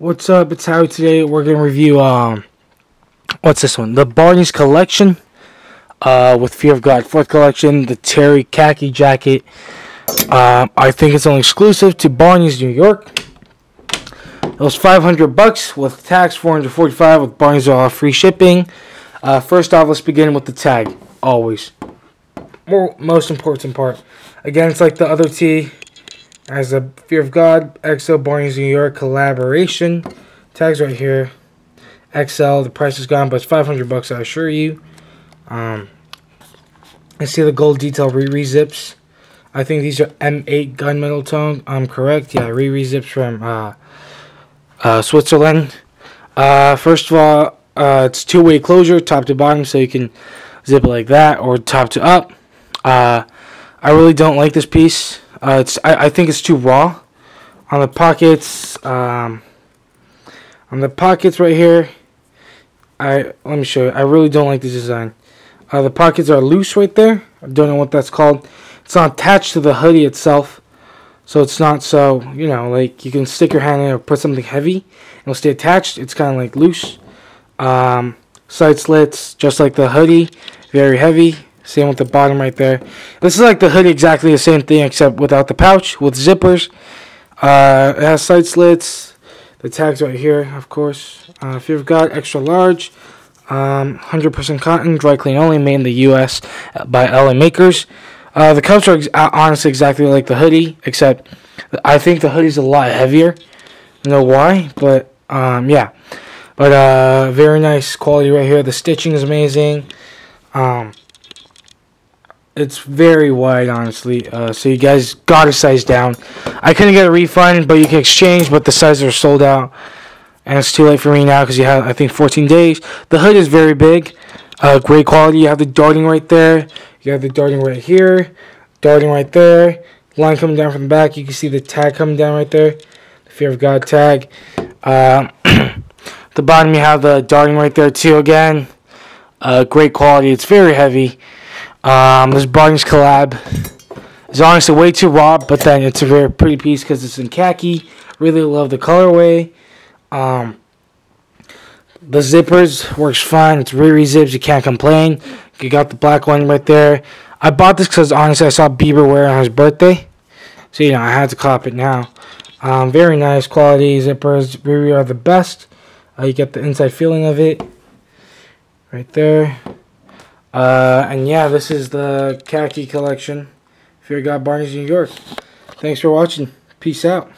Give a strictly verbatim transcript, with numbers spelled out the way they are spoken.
What's up? It's Howie. Today we're gonna review um, what's this one? The Barney's collection, uh, with Fear of God fourth collection, the Terry Khaki Jacket. Uh, I think it's only exclusive to Barney's New York. It was five hundred bucks with tax, four hundred forty-five with Barney's all free shipping. Uh, first off, let's begin with the tag. Always, more most important part. Again, it's like the other tee. As a Fear of God, X O, Barney's New York collaboration. Tags right here. X L, the price is gone, but it's five hundred bucks, I assure you. Um, you see the gold detail Riri zips. I think these are M eight Gunmetal tone. I'm correct. Yeah, Riri zips from uh, uh, Switzerland. Uh, first of all, uh, it's two-way closure, top to bottom, so you can zip it like that or top to up. Uh, I really don't like this piece. Uh, it's, I, I think it's too raw. On the pockets, um, on the pockets right here, I let me show you. I really don't like this design. Uh, the pockets are loose right there. I don't know what that's called. It's not attached to the hoodie itself, so it's not so you know like you can stick your hand in or put something heavy and it'll stay attached. It's kind of like loose. Um, side slits, just like the hoodie, very heavy. Same with the bottom right there. This is like the hoodie, exactly the same thing except without the pouch, with zippers. Uh, it has side slits. The tags right here, of course. Uh, if you've got extra large, um, one hundred percent cotton, dry clean only, made in the U S by L A makers. Uh, the cups are ex honestly exactly like the hoodie, except I think the hoodie's a lot heavier. I don't know why, but um, yeah. But uh, very nice quality right here. The stitching is amazing. Um, It's very wide, honestly, uh, so you guys got to size down. I couldn't get a refund, but you can exchange, but the sizes are sold out. And it's too late for me now because you have, I think, fourteen days. The hood is very big. Uh, great quality. You have the darting right there. You have the darting right here. Darting right there. Line coming down from the back. You can see the tag coming down right there. The Fear of God tag. Uh, at the bottom, you have the darting right there, too, again. Uh, great quality. It's very heavy. Um, this Barney's collab is honestly way too raw, but then it's a very pretty piece because it's in khaki. Really love the colorway. Um, the zippers works fine. It's Riri zips. You can't complain. You got the black one right there. I bought this because honestly I saw Bieber wear it on his birthday, so you know I had to cop it now. Um, very nice quality zippers. Riri are the best. Uh, you get the inside feeling of it right there. Uh, and yeah, this is the khaki collection. Fear of God, Barney's New York. Thanks for watching. Peace out.